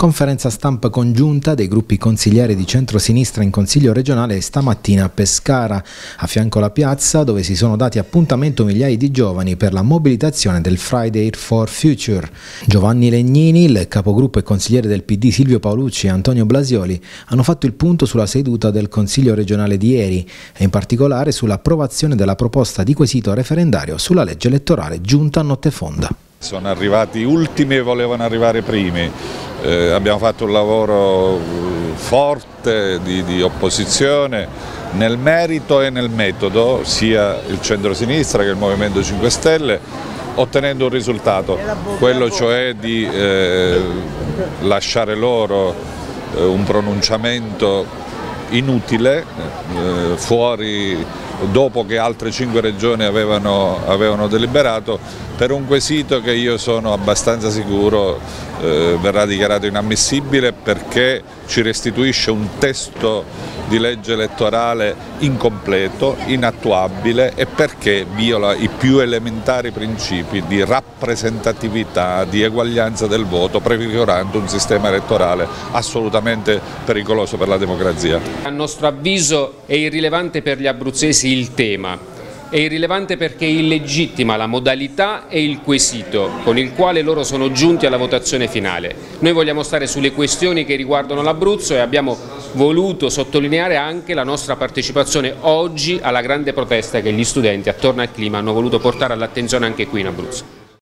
Conferenza stampa congiunta dei gruppi consiglieri di centrosinistra in Consiglio regionale stamattina a Pescara, a fianco alla piazza dove si sono dati appuntamento migliaia di giovani per la mobilitazione del Friday for Future. Giovanni Legnini, il capogruppo e consigliere del PD Silvio Paolucci e Antonio Blasioli hanno fatto il punto sulla seduta del Consiglio regionale di ieri e in particolare sull'approvazione della proposta di quesito referendario sulla legge elettorale giunta a notte fonda. Sono arrivati ultimi e volevano arrivare primi. Abbiamo fatto un lavoro forte di opposizione nel merito e nel metodo, sia il centrosinistra che il Movimento 5 Stelle, ottenendo un risultato, quello cioè di lasciare loro un pronunciamento inutile, fuori dopo che altre 5 regioni avevano deliberato, per un quesito che io sono abbastanza sicuro verrà dichiarato inammissibile, perché ci restituisce un testo di legge elettorale incompleto, inattuabile e perché viola i più elementari principi di rappresentatività, di eguaglianza del voto, prefigurando un sistema elettorale assolutamente pericoloso per la democrazia. A nostro avviso è irrilevante per gli abruzzesi il tema. È irrilevante perché è illegittima la modalità e il quesito con il quale loro sono giunti alla votazione finale. Noi vogliamo stare sulle questioni che riguardano l'Abruzzo e abbiamo voluto sottolineare anche la nostra partecipazione oggi alla grande protesta che gli studenti attorno al clima hanno voluto portare all'attenzione anche qui in Abruzzo.